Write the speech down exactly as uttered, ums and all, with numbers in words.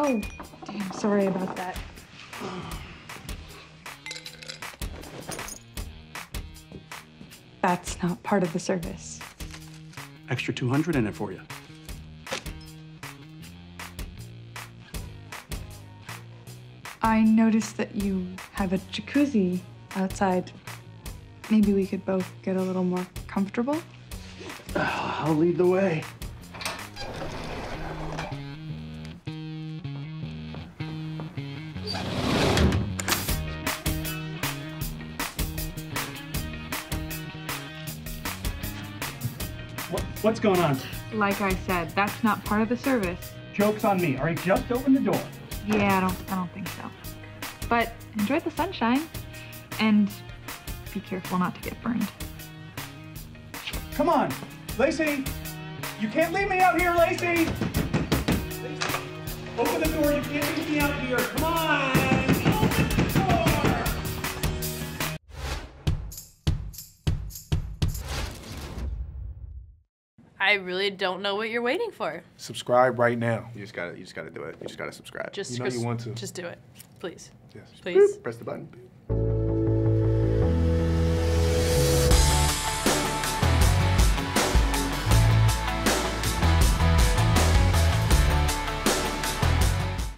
Oh, damn, sorry about that. That's not part of the service. Extra two hundred in it for you. I noticed that you have a jacuzzi outside. Maybe we could both get a little more comfortable? I'll lead the way. What, what's going on? Like I said, that's not part of the service. Joke's on me. All right, just open the door. Yeah, I don't, I don't think so. But enjoy the sunshine and be careful not to get burned. Come on, Lacey. You can't leave me out here, Lacey. Lacey. Open the door. You can't leave me out here. Come on. Open the door. I really don't know what you're waiting for. Subscribe right now. You just gotta, you just gotta do it. You just gotta subscribe. Just, you know you want to. Just do it, please. Yes. Please. Boop. Press the button.